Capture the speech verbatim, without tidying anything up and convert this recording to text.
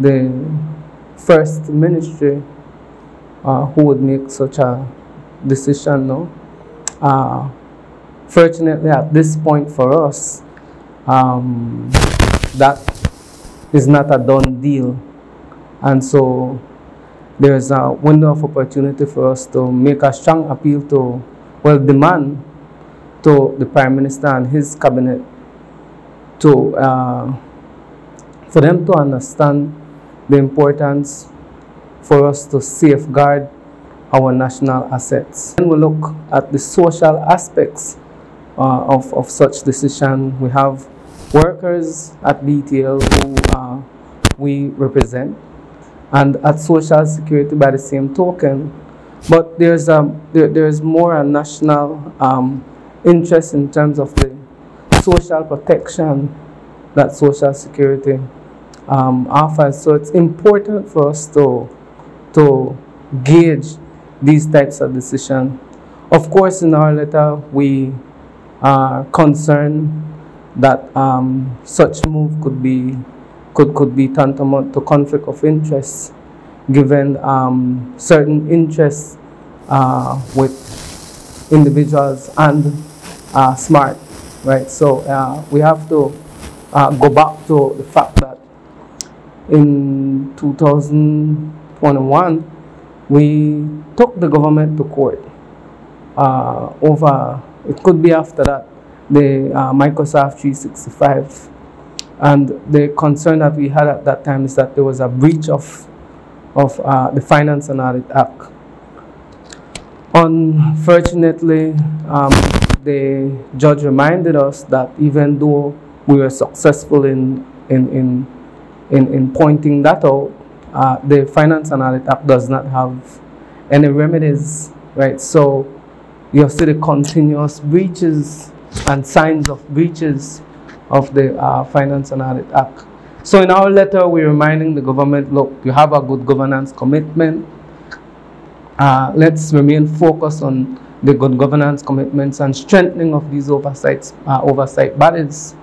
the first ministry uh, who would make such a decision. No, uh, fortunately at this point for us, um, that is not a done deal, and so there is a window of opportunity for us to make a strong appeal to, well, demand to the Prime Minister and his cabinet to uh, for them to understand the importance for us to safeguard our national assets. When we look at the social aspects uh, of, of such decision, we have workers at B T L who uh, we represent, and at Social Security by the same token. But there's a, there, there's more a national um, interest in terms of the social protection that Social Security um, offers. So it's important for us to, to gauge these types of decisions. Of course, in our letter, we are concerned that um, such move could be could could be tantamount to conflict of interest, given um, certain interests uh, with individuals and uh, Smart, right? So uh, we have to uh, go back to the fact that in two thousand twenty-one we took the government to court uh, over. It could be after that, the uh, Microsoft three sixty-five, and the concern that we had at that time is that there was a breach of of uh, the Finance and Audit Act. Unfortunately, um, the judge reminded us that even though we were successful in in in in, in pointing that out, uh, the Finance and Audit Act does not have any remedies, right? So you see the continuous breaches and signs of breaches of the uh, Finance and Audit Act. So in our letter, we're reminding the government, look, you have a good governance commitment. Uh, let's remain focused on the good governance commitments and strengthening of these oversight, uh, oversight bodies.